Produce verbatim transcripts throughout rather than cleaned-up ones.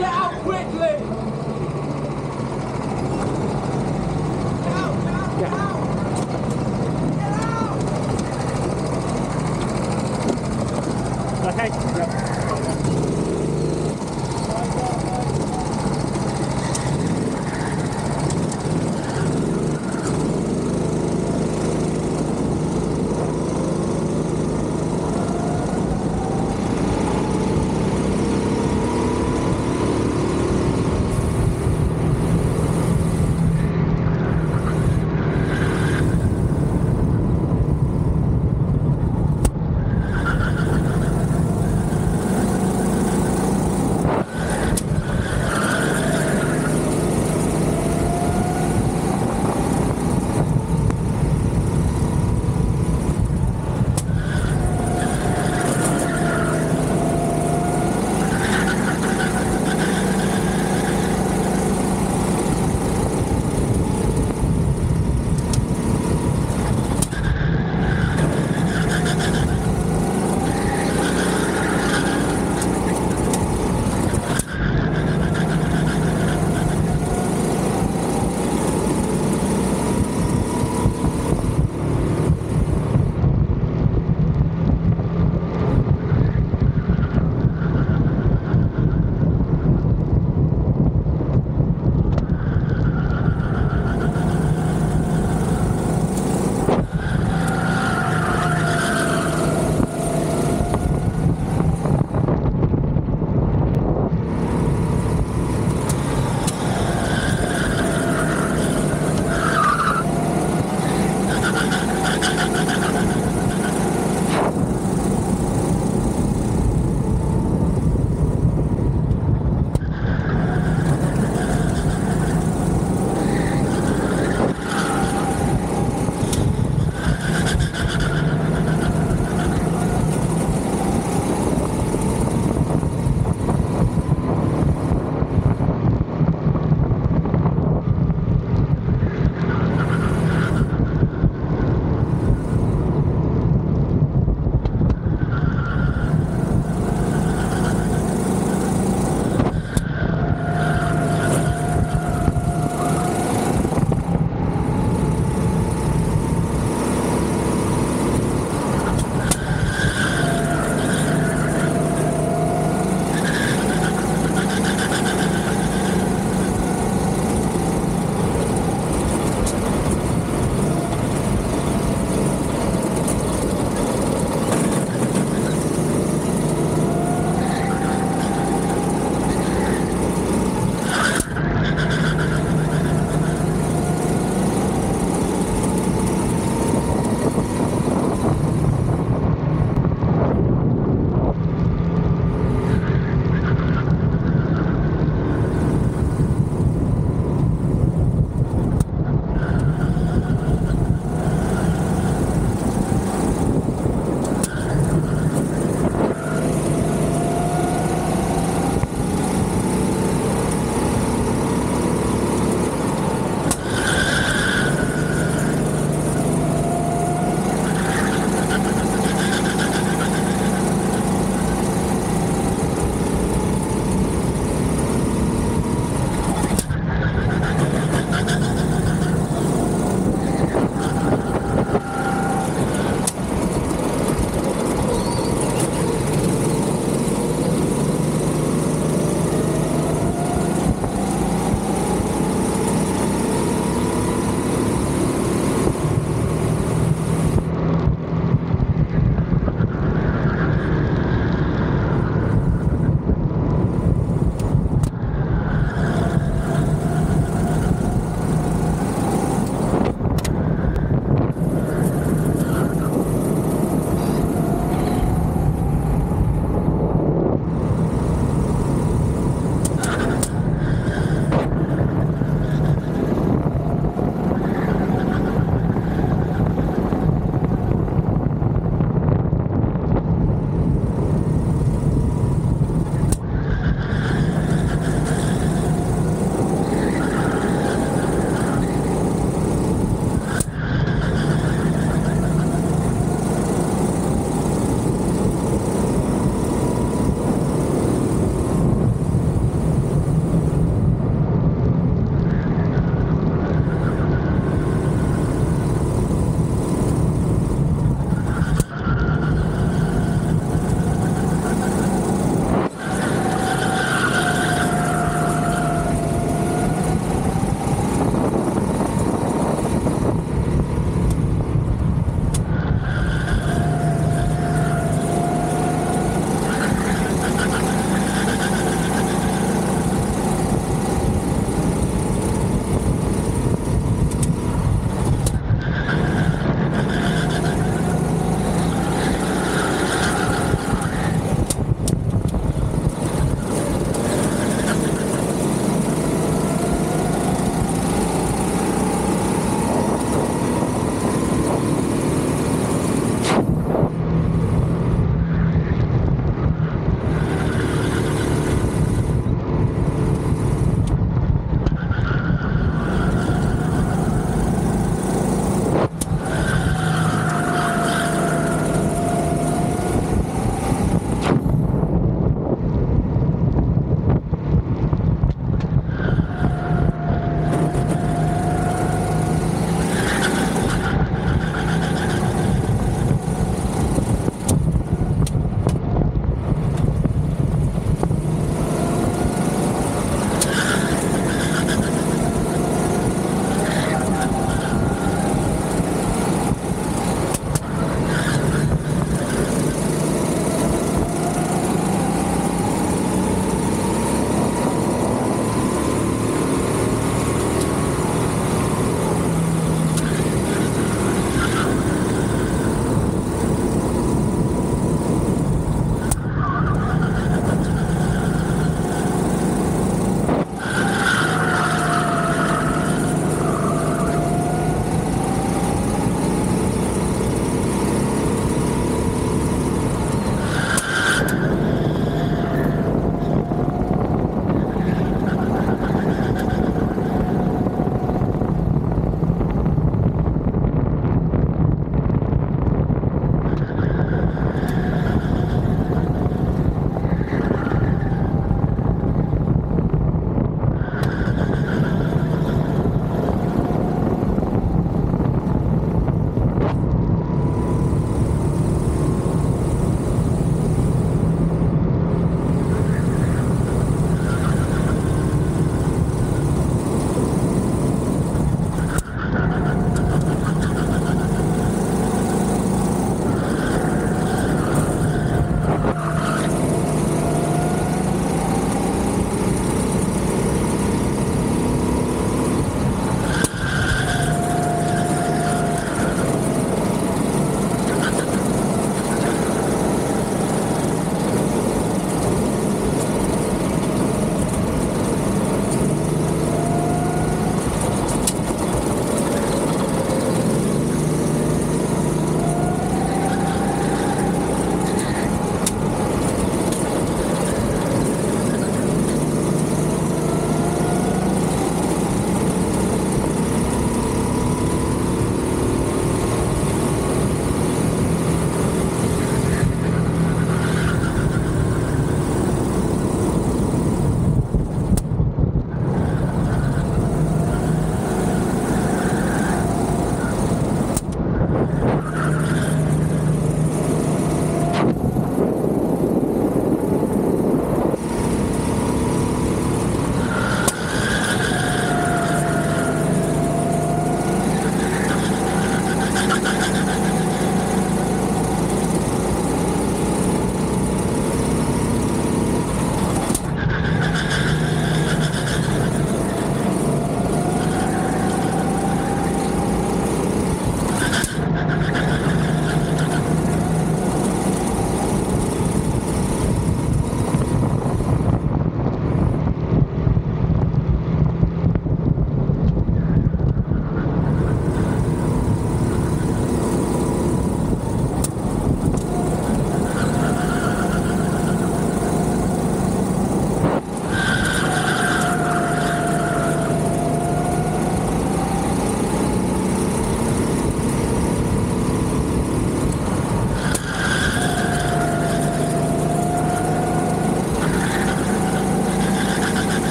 Get out quickly! Get out, get out, get out! Get out! Okay.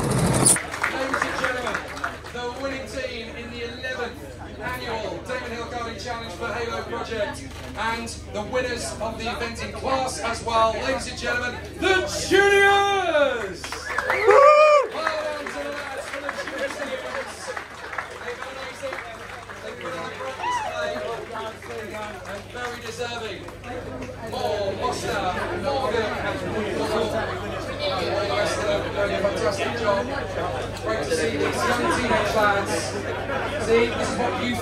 Ladies and gentlemen, the winning team in the eleventh annual David Hill Carving Challenge for Halo Project, and the winners of the event in class as well, ladies and gentlemen, the juniors! Woo! Well done to the lads for the juniors in the events. They've been amazing, they've put on a great display, and very deserving. More Boston, Morgan, and Paul. Doing a fantastic job. Great to see these young teenage lads. See, this is what youth